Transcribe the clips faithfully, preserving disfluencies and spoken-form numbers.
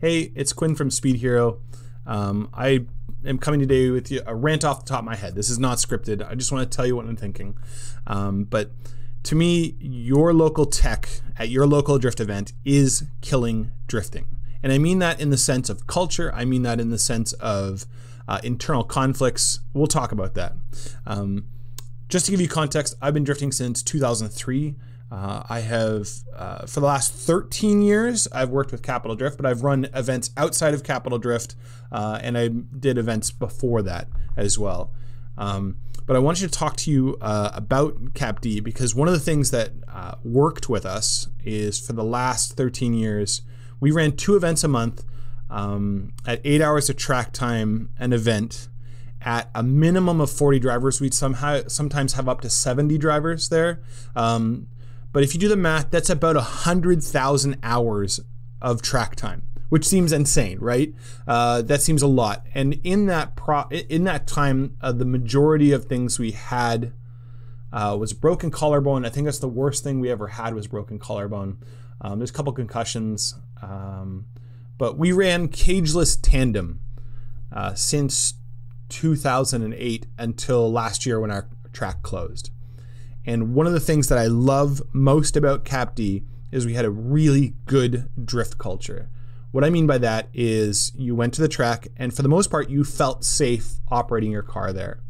Hey, it's Quinn from Speed Hero. Um, I am coming today with you a rant off the top of my head. This is not scripted. I just want to tell you what I'm thinking. Um, but to me, your local tech at your local drift event is killing drifting. And I mean that in the sense of culture. I mean that in the sense of uh, internal conflicts. We'll talk about that. Um, just to give you context, I've been drifting since two thousand three. Uh, I have, uh, for the last thirteen years, I've worked with Capital Drift, but I've run events outside of Capital Drift, uh, and I did events before that as well. Um, but I wanted to talk to you uh, about Cap D, because one of the things that uh, worked with us is for the last thirteen years, we ran two events a month um, at eight hours of track time an event. At a minimum of forty drivers, we'd somehow sometimes have up to seventy drivers there. Um, but if you do the math, that's about one hundred thousand hours of track time, which seems insane, right? Uh, that seems a lot. And in that pro in that time, uh, the majority of things we had uh, was broken collarbone. I think that's the worst thing we ever had was broken collarbone. Um, there's a couple concussions, um, but we ran cageless tandem uh, since two thousand eight until last year when our track closed. And one of the things that I love most about Cap D is we had a really good drift culture. What I mean by that is you went to the track and for the most part you felt safe operating your car there.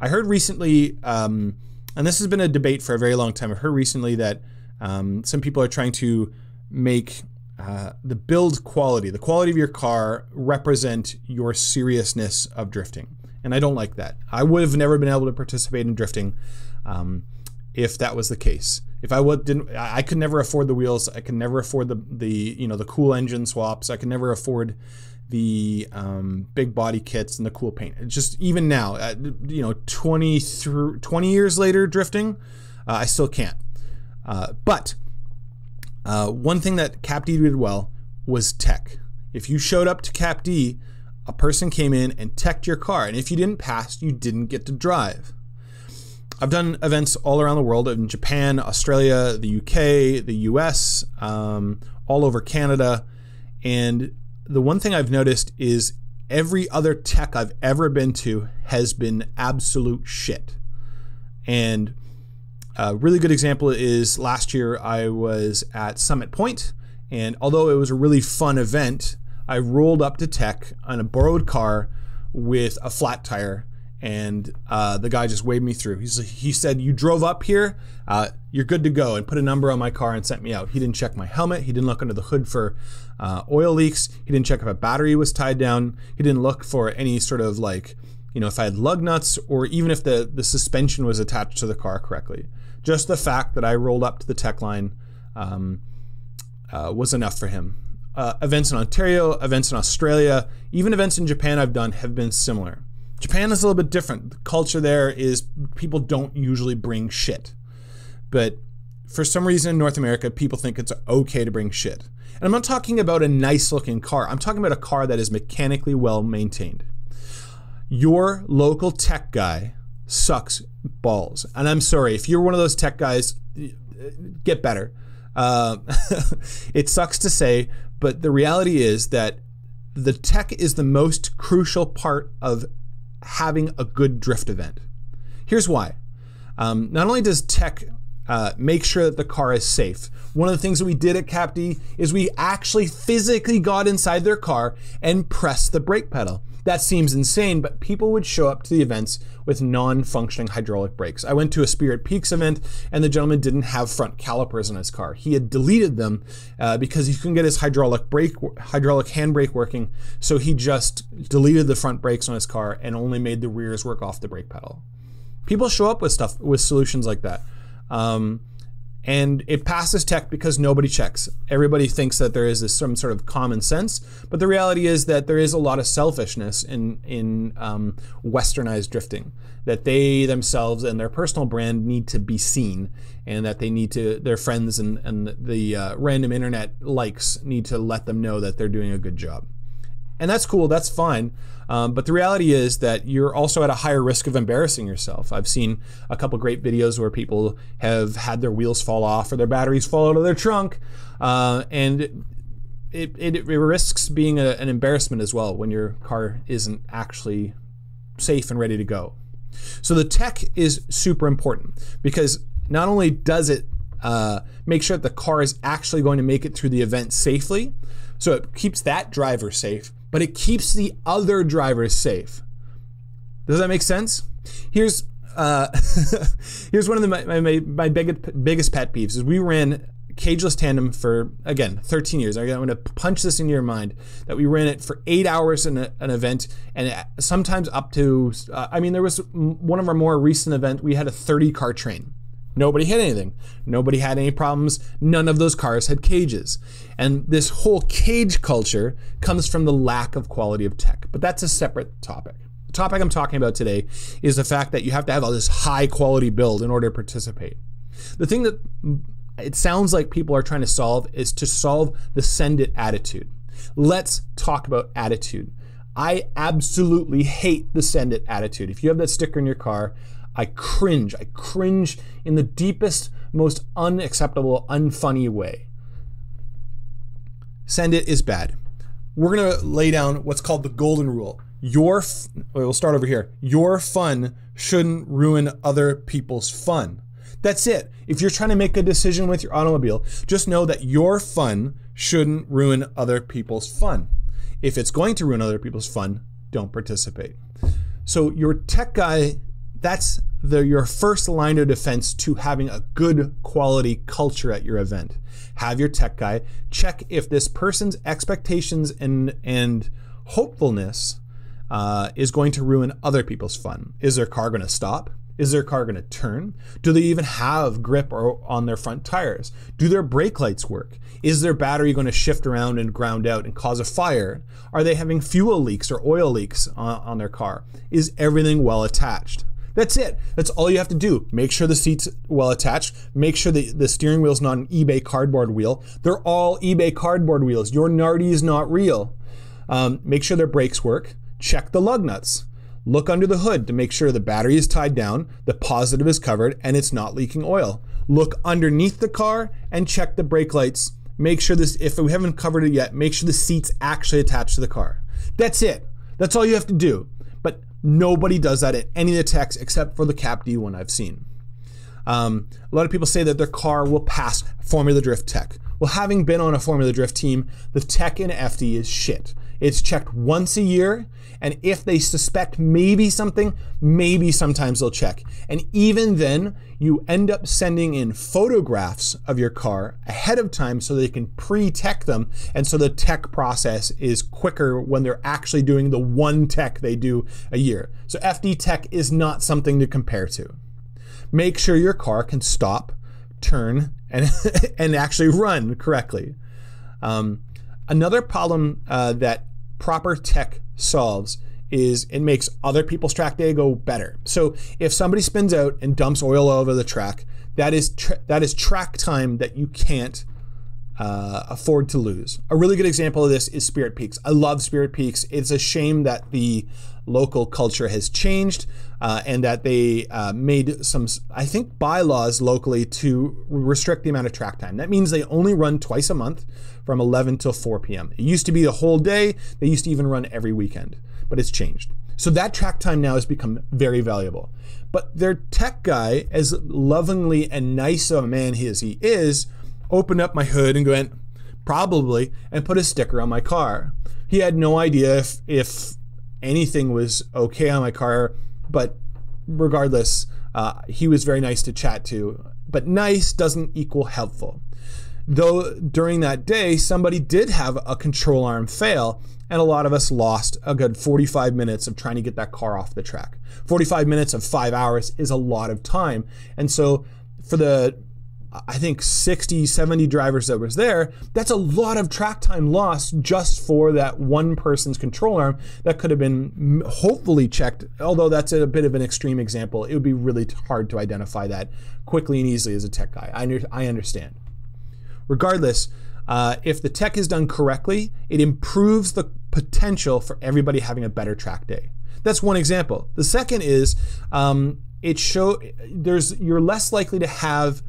I heard recently, um, and this has been a debate for a very long time, I heard recently that Um, some people are trying to make uh, the build quality, the quality of your car, represent your seriousness of drifting. And I don't like that. I would have never been able to participate in drifting um, if that was the case. If I would, didn't, I could never afford the wheels. I could never afford the, the you know, the cool engine swaps. I could never afford the um, big body kits and the cool paint. It's just even now, uh, you know, twenty through twenty years later drifting, uh, I still can't. Uh, but uh, one thing that Cap D did well was tech. If you showed up to Cap D, a person came in and teched your car, and if you didn't pass, you didn't get to drive. I've done events all around the world, in Japan, Australia, the U K, the U S, um, all over Canada, and the one thing I've noticed is every other tech I've ever been to has been absolute shit. And a really good example is last year I was at Summit Point, and although it was a really fun event, I rolled up to tech on a borrowed car with a flat tire, and uh, the guy just waved me through. He's, he said, "You drove up here, uh, you're good to go," and put a number on my car and sent me out. He didn't check my helmet, he didn't look under the hood for uh, oil leaks, he didn't check if a battery was tied down, he didn't look for any sort of like, you know, if I had lug nuts or even if the, the suspension was attached to the car correctly. Just the fact that I rolled up to the tech line um, uh, was enough for him. Uh, events in Ontario, events in Australia, even events in Japan I've done have been similar. Japan is a little bit different. The culture there is people don't usually bring shit. But for some reason in North America, people think it's okay to bring shit. And I'm not talking about a nice looking car. I'm talking about a car that is mechanically well maintained. Your local tech guy sucks balls, and I'm sorry if you're one of those tech guys, get better. Uh, it sucks to say, but the reality is that the tech is the most crucial part of having a good drift event. Here's why. Um, not only does tech uh, make sure that the car is safe, one of the things that we did at Cap D is we actually physically got inside their car and pressed the brake pedal. That seems insane, but people would show up to the events with non-functioning hydraulic brakes. I went to a Spirit Peaks event and the gentleman didn't have front calipers in his car. He had deleted them uh, because he couldn't get his hydraulic brake, hydraulic handbrake working, so he just deleted the front brakes on his car and only made the rears work off the brake pedal. People show up with stuff, with solutions like that. Um, And it passes tech because nobody checks. Everybody thinks that there is this, some sort of common sense, but the reality is that there is a lot of selfishness in, in um, westernized drifting, that they themselves and their personal brand need to be seen, and that they need to, their friends and, and the uh, random internet likes need to let them know that they're doing a good job. And that's cool, that's fine, um, but the reality is that you're also at a higher risk of embarrassing yourself. I've seen a couple great videos where people have had their wheels fall off or their batteries fall out of their trunk, uh, and it, it, it risks being a, an embarrassment as well when your car isn't actually safe and ready to go. So the tech is super important, because not only does it uh, make sure that the car is actually going to make it through the event safely, so it keeps that driver safe, but it keeps the other drivers safe. Does that make sense? Here's uh, here's one of the, my, my, my big, biggest pet peeves is we ran cageless tandem for, again, thirteen years. I'm going to punch this into your mind that we ran it for eight hours in a, an event, and sometimes up to, uh, I mean, there was one of our more recent events, we had a thirty car train. Nobody hit anything. Nobody had any problems. None of those cars had cages. And this whole cage culture comes from the lack of quality of tech, but that's a separate topic. The topic I'm talking about today is the fact that you have to have all this high quality build in order to participate. The thing that it sounds like people are trying to solve is to solve the send it attitude. Let's talk about attitude. I absolutely hate the send it attitude. If you have that sticker in your car, I cringe. I cringe in the deepest, most unacceptable, unfunny way. Send it is bad. We're gonna lay down what's called the golden rule. Your, f we'll start over here. Your fun shouldn't ruin other people's fun. That's it. If you're trying to make a decision with your automobile, just know that your fun shouldn't ruin other people's fun. If it's going to ruin other people's fun, don't participate. So your tech guy, that's the, your first line of defense to having a good quality culture at your event. Have your tech guy check if this person's expectations and, and hopefulness uh, is going to ruin other people's fun. Is their car going to stop? Is their car going to turn? Do they even have grip or on their front tires? Do their brake lights work? Is their battery going to shift around and ground out and cause a fire? Are they having fuel leaks or oil leaks on, on their car? Is everything well attached? That's it. That's all you have to do. Make sure the seat's well attached. Make sure the, the steering wheel's not an eBay cardboard wheel. They're all eBay cardboard wheels. Your Nardi is not real. Um, make sure their brakes work. Check the lug nuts. Look under the hood to make sure the battery is tied down, the positive is covered, and it's not leaking oil. Look underneath the car and check the brake lights. Make sure this, if we haven't covered it yet, make sure the seat's actually attached to the car. That's it. That's all you have to do. But nobody does that at any of the techs except for the Cap D one I've seen. Um, a lot of people say that their car will pass Formula Drift tech. Well, having been on a Formula Drift team, the tech in F D is shit. It's checked once a year, and if they suspect maybe something, maybe sometimes they'll check. And even then, you end up sending in photographs of your car ahead of time so they can pre-tech them, and so the tech process is quicker when they're actually doing the one tech they do a year. So F D tech is not something to compare to. Make sure your car can stop, turn, and, and actually run correctly. Um, Another problem uh, that proper tech solves is it makes other people's track day go better. So if somebody spins out and dumps oil all over the track, that is tra that is track time that you can't uh, afford to lose. A really good example of this is Spirit Peaks. I love Spirit Peaks. It's a shame that the local culture has changed uh, and that they uh, made some, I think, bylaws locally to restrict the amount of track time. That means they only run twice a month from eleven till four P M It used to be the whole day. They used to even run every weekend, but it's changed. So that track time now has become very valuable. But their tech guy, as lovingly and nice of a man as he is, opened up my hood and went, probably, and put a sticker on my car. He had no idea if, if anything was okay on my car, but regardless, uh, he was very nice to chat to. But nice doesn't equal helpful. Though during that day, somebody did have a control arm fail, and a lot of us lost a good forty-five minutes of trying to get that car off the track. forty-five minutes of five hours is a lot of time. And so for the, I think, sixty, seventy drivers that was there, that's a lot of track time lost just for that one person's control arm that could have been hopefully checked, although that's a bit of an extreme example. It would be really hard to identify that quickly and easily as a tech guy. I, I understand. Regardless, uh, if the tech is done correctly, it improves the potential for everybody having a better track day. That's one example. The second is um, it show there's you're less likely to have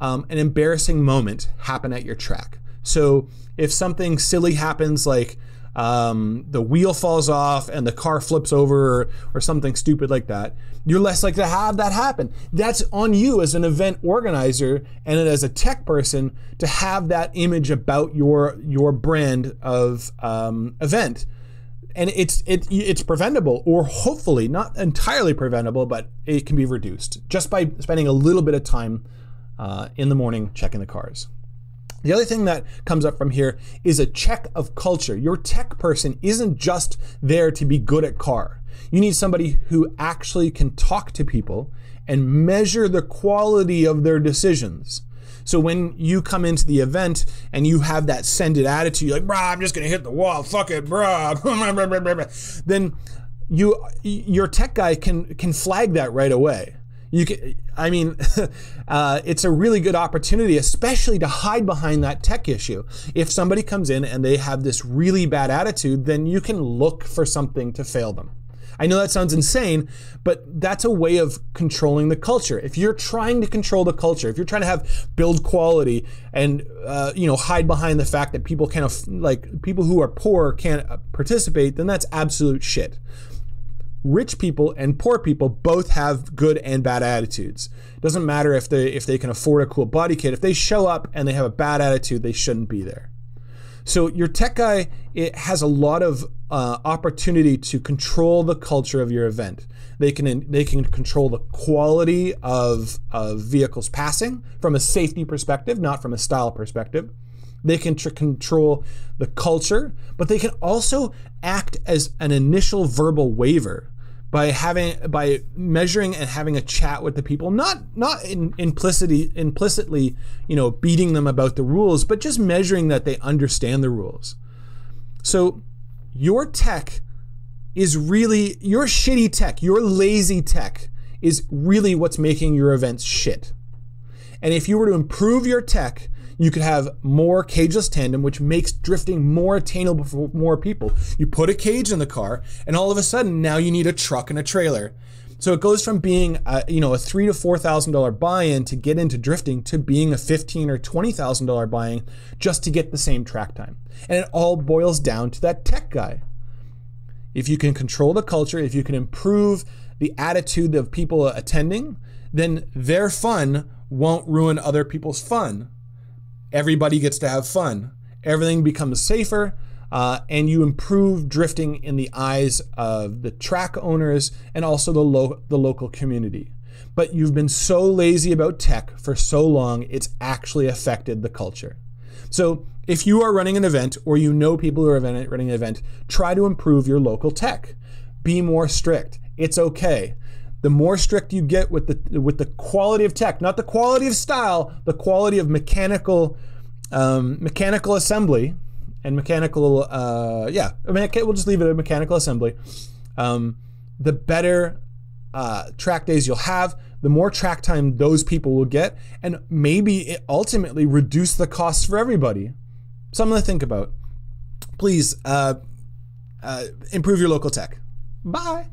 um, an embarrassing moment happen at your track. So if something silly happens, like um, the wheel falls off and the car flips over, or, or something stupid like that, you're less likely to have that happen. That's on you as an event organizer and as a tech person to have that image about your your brand of um, event. And it's it, it's preventable, or hopefully not entirely preventable, but it can be reduced just by spending a little bit of time uh, in the morning checking the cars. The other thing that comes up from here is a check of culture. Your tech person isn't just there to be good at car. You need somebody who actually can talk to people and measure the quality of their decisions. So when you come into the event and you have that send-it attitude, like, bruh, I'm just gonna hit the wall, fuck it, bruh, then you, your tech guy can, can flag that right away. You can, I mean, uh, it's a really good opportunity, especially to hide behind that tech issue. If somebody comes in and they have this really bad attitude, then you can look for something to fail them. I know that sounds insane, but that's a way of controlling the culture. If you're trying to control the culture, if you're trying to have build quality and uh, you know, hide behind the fact that people can't, like people who are poor can't participate, then that's absolute shit. Rich people and poor people both have good and bad attitudes. It doesn't matter if they if they can afford a cool body kit. If they show up and they have a bad attitude, they shouldn't be there. So your tech guy, it has a lot of uh, opportunity to control the culture of your event. They can they can control the quality of, of vehicles passing from a safety perspective, not from a style perspective. They can tr control the culture, but they can also act as an initial verbal waiver by having by measuring and having a chat with the people, not not in, implicitly implicitly you know, beating them about the rules, but just measuring that they understand the rules. So your tech is really your shitty tech, your lazy tech is really what's making your events shit. And if you were to improve your tech, you could have more cageless tandem, which makes drifting more attainable for more people. You put a cage in the car, and all of a sudden now you need a truck and a trailer. So it goes from being a, you know, a three to four thousand dollar buy-in to get into drifting to being a fifteen or twenty thousand dollar buy-in just to get the same track time. And it all boils down to that tech guy. If you can control the culture, if you can improve the attitude of people attending, then their fun won't ruin other people's fun. Everybody gets to have fun. Everything becomes safer, uh, and you improve drifting in the eyes of the track owners and also the, lo the local community. But you've been so lazy about tech for so long, it's actually affected the culture. So if you are running an event, or you know people who are event running an event, try to improve your local tech. Be more strict. It's okay. The more strict you get with the with the quality of tech, not the quality of style, the quality of mechanical um, mechanical assembly and mechanical uh, yeah, I mean, we'll just leave it at mechanical assembly. Um, the better uh, track days you'll have, the more track time those people will get, and maybe it ultimately reduce the costs for everybody. Something to think about. Please uh, uh, improve your local tech. Bye.